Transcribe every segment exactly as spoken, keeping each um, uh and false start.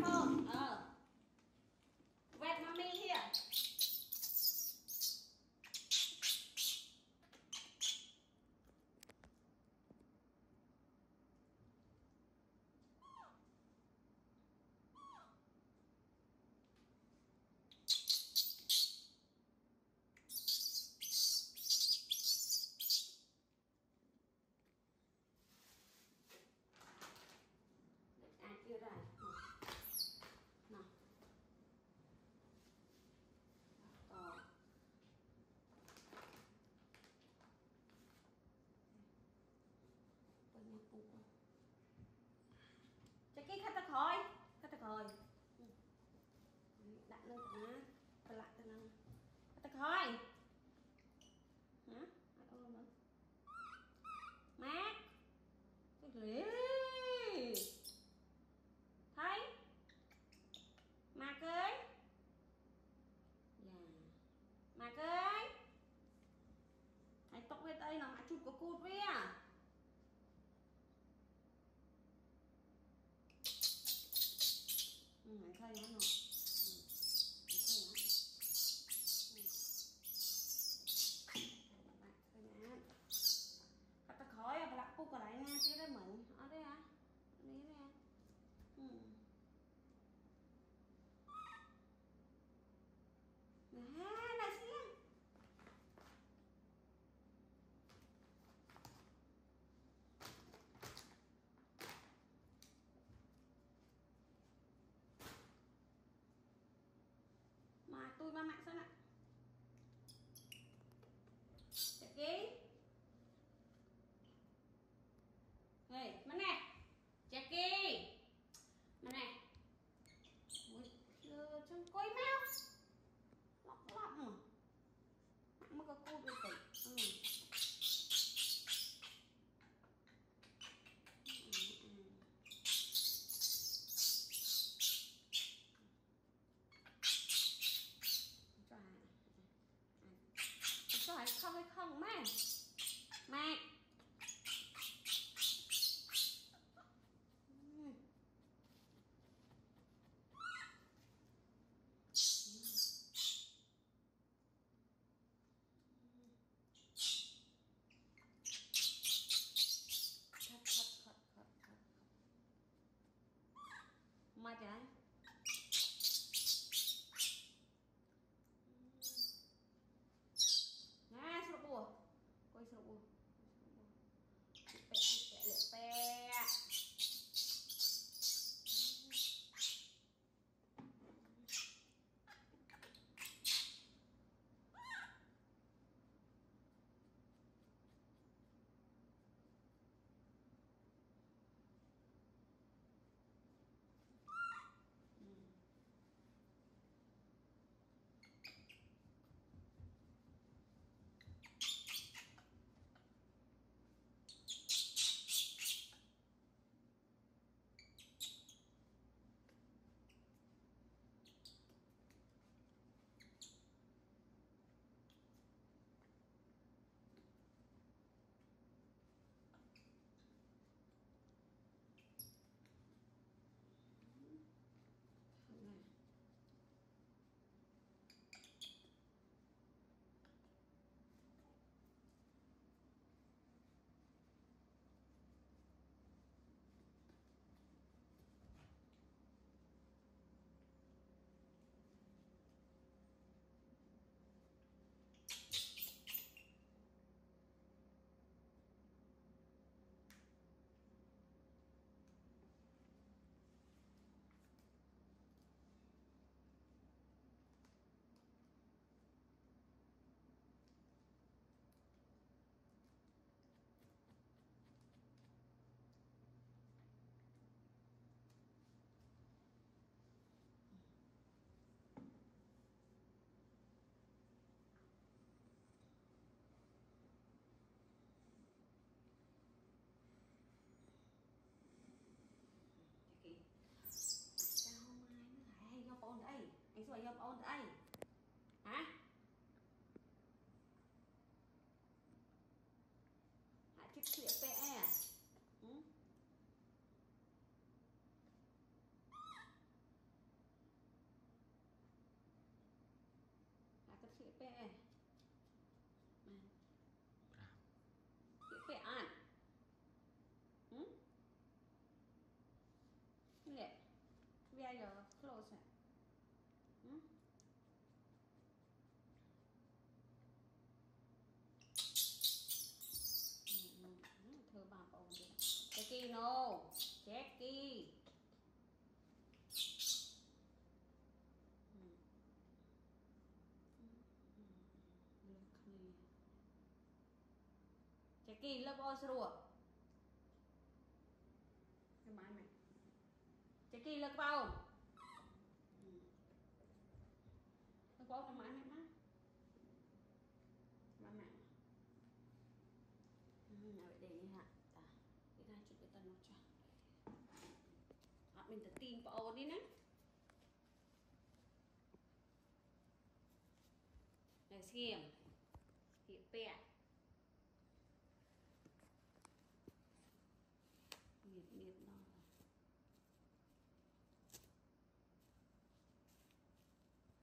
mom. Uh, wet mommy here. You're right. No. No. Jacky khách ta khỏi, khách ta khỏi. Đặt lên cả má, ta lại ta nâng. Khách ta khỏi. Hả? Ai ôm hả? Má. Cái lưỡi. Mạc ơi, yeah. Mạc ơi, hãy tóc về đây nó mà chút có cụt với à. Ừ, hãy thay nó nó. Cắt ta khói à, bà lạ cục ở đấy nha, chứ đây mình. Ở đây à, ở đây à. Ừ. Nè, nè xem. Mà tôi ba mạng xem ạ. Jacky. Hey, mà nè. Jacky. Mà nè. Ui, chân coi mèo. Lọc lọc mà mất cái cua đi tỉ. Ừ. Ừ. Cho hả? Cho hả? Không hay không mẹ? Mẹ. Mà chả nè sổ bùa coi sổ bùa pè pè đây, anh rồi nhập ôn đây. Hả? Hả chiếc xịa pê e. Ừ. pẹ pẹ ăn nè bây giờ close hả? Thưa bà bầu đi Jacky no Jacky Jacky lớp o sủa cái máy mày Jacky lớp bao lớp bao cái máy mày má máy mày nào để đi hả ta đi ra chút cái tần nó cho à mình tự tin bao đi nè để xem hiện bẹ miệt miệt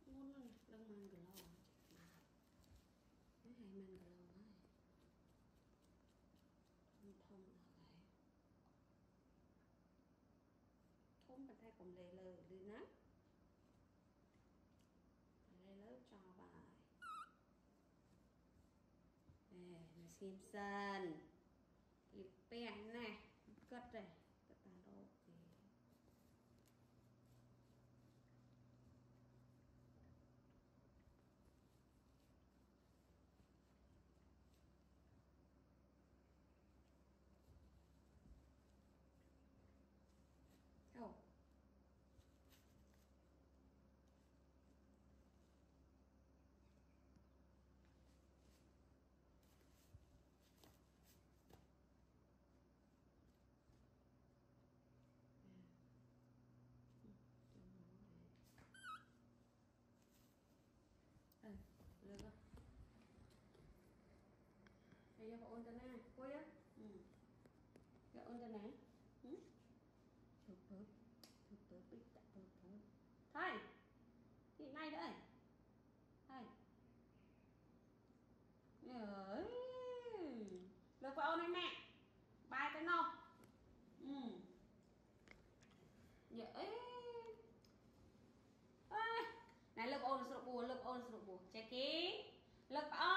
nó muốn lên đang mang cái lò cái hay mang cái lò này thông là cái thốn bàn tay còn lề lờ đi nát lề lớ cho bài nè là xem sân hiện bẹ này cất đây cất ta đâu thì đâu được rồi. Bây giờ ôn tên này, cô á. Ừ. Giờ ôn tên này. Ừ. Thử thử. Thử thử bị tạ thử thử. Thôi. Thì ngay đây. Thôi. Ơi. Lượt vào ôn này mẹ. Bài cái nó. Ừ. Dạ ấy. Này lực ôn sụp bùa lực ôn sụp bùa Jacky lực ôn